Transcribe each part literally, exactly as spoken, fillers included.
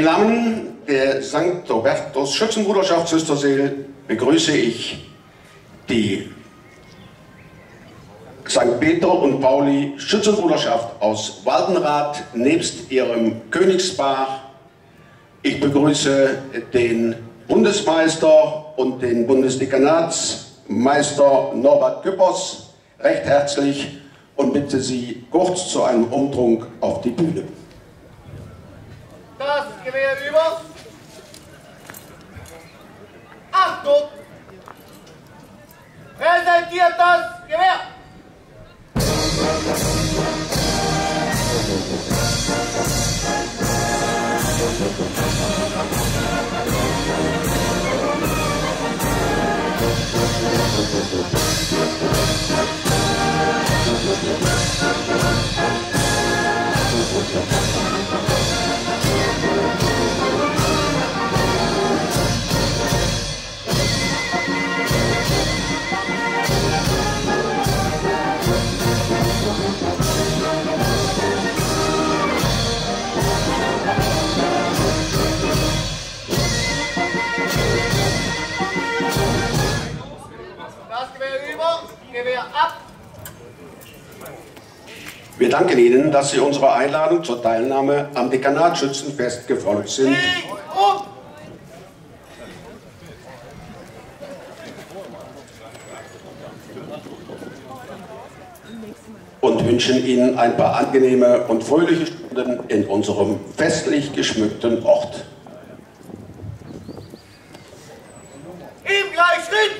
Im Namen der Sankt Robertus Schützenbruderschaft Süsterseel begrüße ich die Sankt Peter und Pauli Schützenbruderschaft aus Waldenrath nebst ihrem Königspaar. Ich begrüße den Bundesmeister und den Bundesdekanatsmeister Norbert Küppers recht herzlich und bitte Sie kurz zu einem Umtrunk auf die Bühne. Das Gewehr über. Achtung! Präsentiert das Gewehr! Wir danken Ihnen, dass Sie unserer Einladung zur Teilnahme am Dekanatschützenfest gefolgt sind. Und wünschen Ihnen ein paar angenehme und fröhliche Stunden in unserem festlich geschmückten Ort. Im Gleichschritt!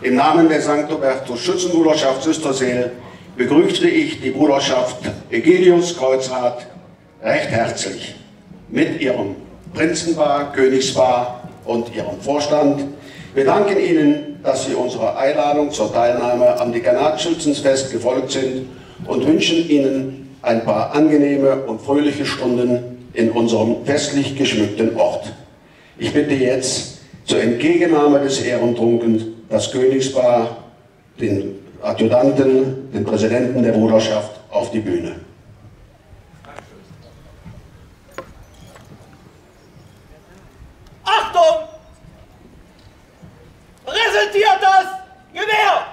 Im Namen der Sankt Hubertus Schützenbruderschaft Süsterseel begrüßte ich die Bruderschaft Ägidius Kreuzrath recht herzlich mit ihrem Prinzenpaar, Königspaar und ihrem Vorstand. Wir danken Ihnen, dass Sie unserer Einladung zur Teilnahme am Dekanatschützenfest gefolgt sind und wünschen Ihnen ein paar angenehme und fröhliche Stunden in unserem festlich geschmückten Ort. Ich bitte jetzt zur Entgegennahme des Ehrentrunken das Königspaar, den Adjutanten, den Präsidenten der Bruderschaft auf die Bühne. präsentiert das Gewehr!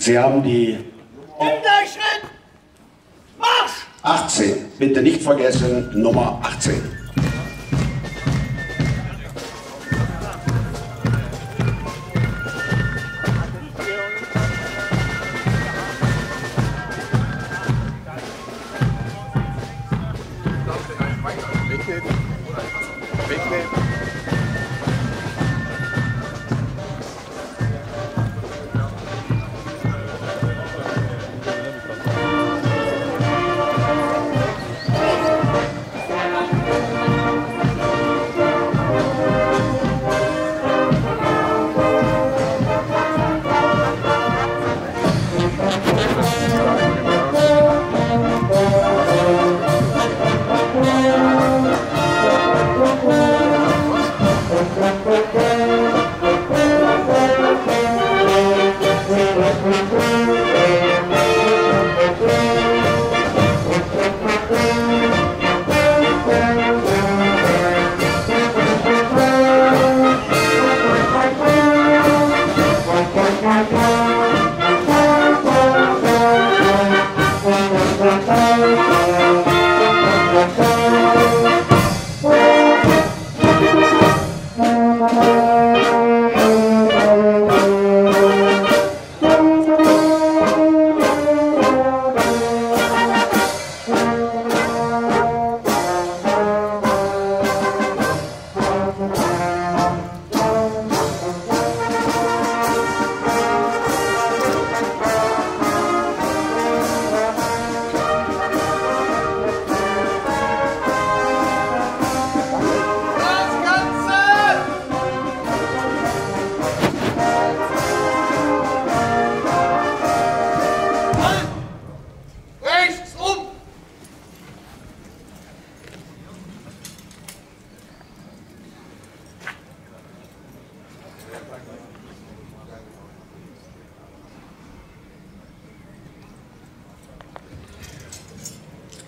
Sie haben die achtzehn, bitte nicht vergessen, Nummer achtzehn.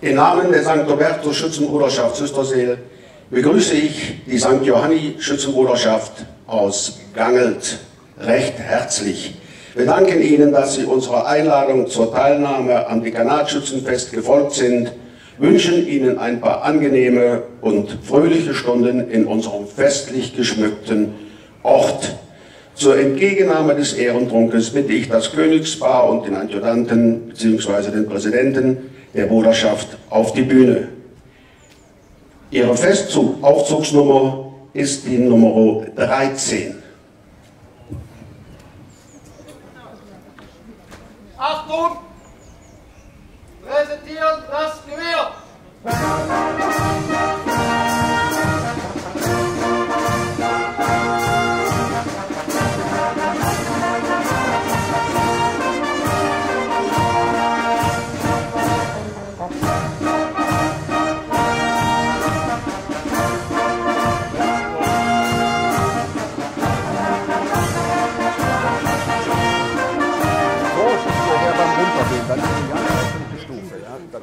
Im Namen der Sankt Robertus Schützenbruderschaft Süsterseel begrüße ich die Sankt Johanni Schützenbruderschaft aus Gangelt recht herzlich. Wir danken Ihnen, dass Sie unserer Einladung zur Teilnahme am Dekanatschützenfest gefolgt sind, wünschen Ihnen ein paar angenehme und fröhliche Stunden in unserem festlich geschmückten Ort. Zur Entgegennahme des Ehrentrunkes bitte ich das Königspaar und den Adjutanten bzw. den Präsidenten der Bruderschaft auf die Bühne. Ihre Festaufzugsnummer ist die Nummer dreizehn. Achtung! Präsentieren das Gewehr!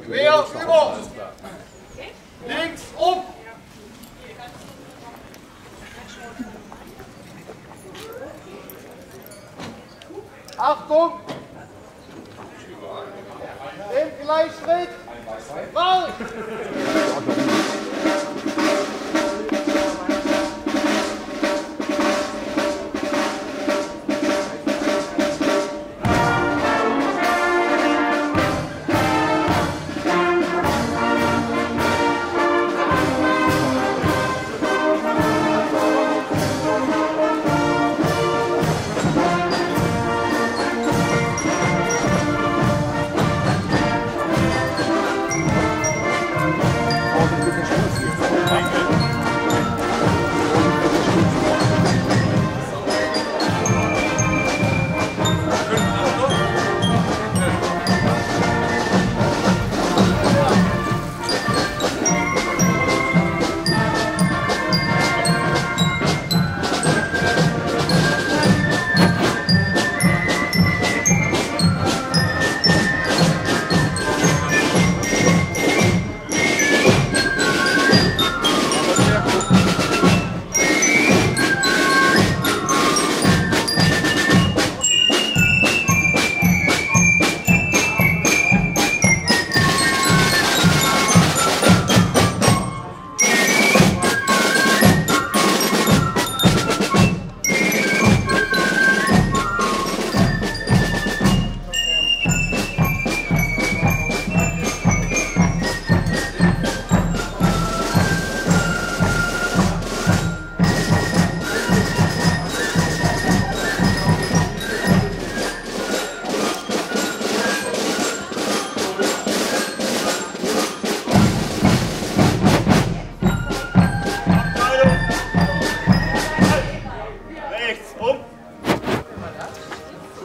Quer über! Links um! Achtung! Im Gleichschritt! Raus!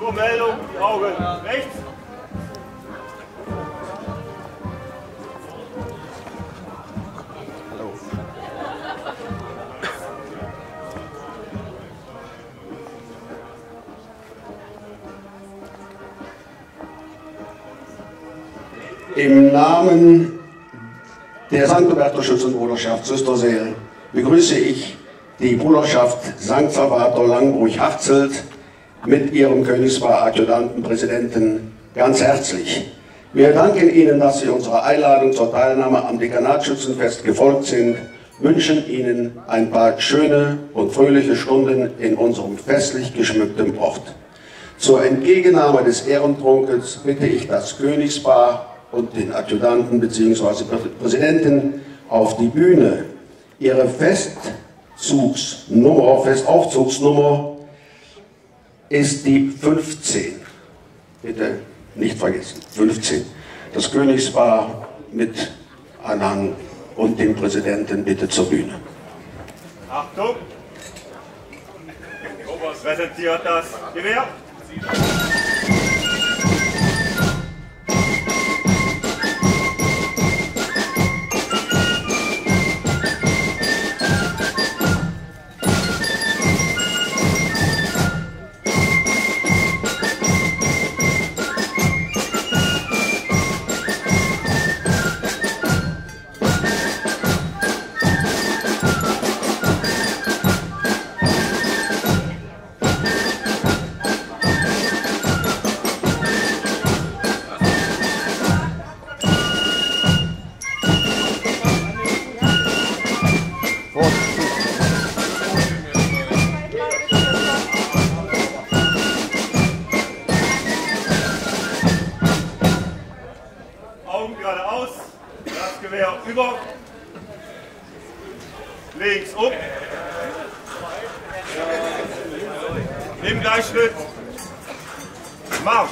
Zur Meldung, die Augen rechts. Im Namen der Sankt Hubertus Schützenbruderschaft Süsterseel begrüße ich die Bruderschaft Sankt Lang Langbruch Harzelt mit ihrem Königspaar Adjutanten Präsidenten ganz herzlich. Wir danken Ihnen, dass Sie unserer Einladung zur Teilnahme am Dekanatschützenfest gefolgt sind, wünschen Ihnen ein paar schöne und fröhliche Stunden in unserem festlich geschmückten Ort. Zur Entgegennahme des Ehrentronkens bitte ich das Königspaar und den Adjutanten bzw. Präsidenten auf die Bühne. Ihre Festzugsnummer, Festaufzugsnummer ist die fünfzehn. Bitte nicht vergessen, fünfzehn. Das Königspaar mit Anhang und dem Präsidenten bitte zur Bühne. Achtung! Oberst präsentiert das Gewehr. Im Gleichschritt. Marsch!